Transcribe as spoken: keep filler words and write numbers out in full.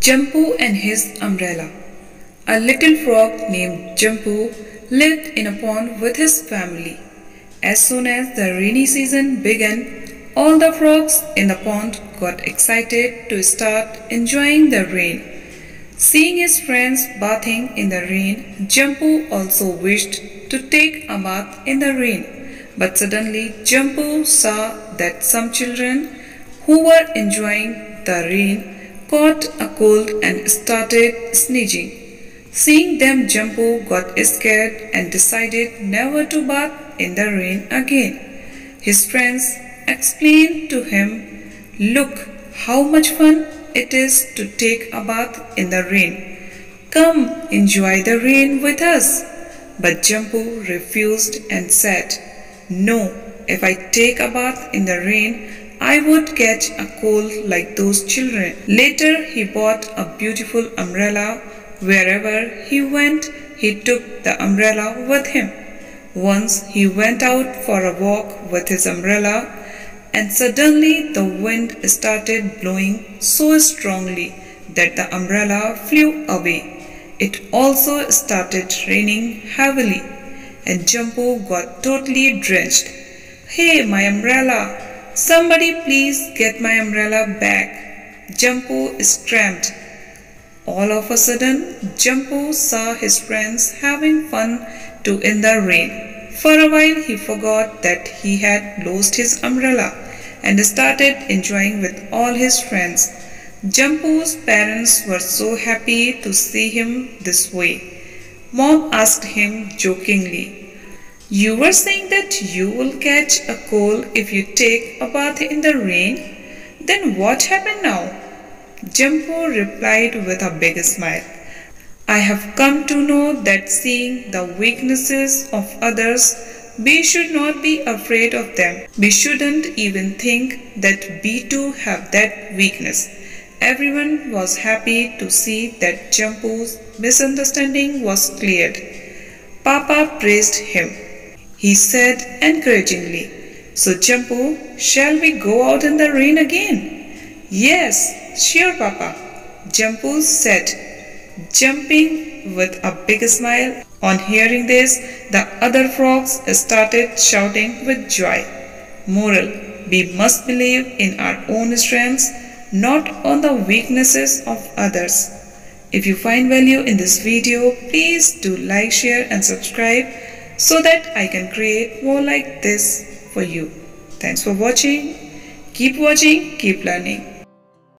Jumpu and his umbrella. A little frog named Jumpu lived in a pond with his family. As soon as the rainy season began, all the frogs in the pond got excited to start enjoying the rain. Seeing his friends bathing in the rain, Jumpu also wished to take a bath in the rain. But suddenly Jumpu saw that some children who were enjoying the rain caught a cold and started sneezing. Seeing them, Jumpu got scared and decided never to bath in the rain again. His friends explained to him, "Look, how much fun it is to take a bath in the rain. Come, enjoy the rain with us." But Jumpu refused and said, "No, if I take a bath in the rain, I would catch a cold like those children." Later, he bought a beautiful umbrella. Wherever he went, he took the umbrella with him. Once he went out for a walk with his umbrella, and suddenly the wind started blowing so strongly that the umbrella flew away. It also started raining heavily, and Jumpu got totally drenched. "Hey, my umbrella! Somebody please get my umbrella back!" Jumpu screamed. All of a sudden, Jumpu saw his friends having fun too in the rain. For a while, he forgot that he had lost his umbrella and started enjoying with all his friends. Jumpu's parents were so happy to see him this way. Mom asked him jokingly, "You were saying that you will catch a cold if you take a bath in the rain? Then what happened now?" Jumpu replied with a big smile, "I have come to know that seeing the weaknesses of others, we should not be afraid of them. We shouldn't even think that we too have that weakness." Everyone was happy to see that Jumpu's misunderstanding was cleared. Papa praised him. He said encouragingly, "So Jumpu, shall we go out in the rain again?" "Yes, sure, Papa," Jumpu said, jumping with a big smile. On hearing this, the other frogs started shouting with joy. Moral: we must believe in our own strengths, not on the weaknesses of others. If you find value in this video, please do like, share and subscribe so that I can create more like this for you. Thanks for watching. Keep watching, keep learning.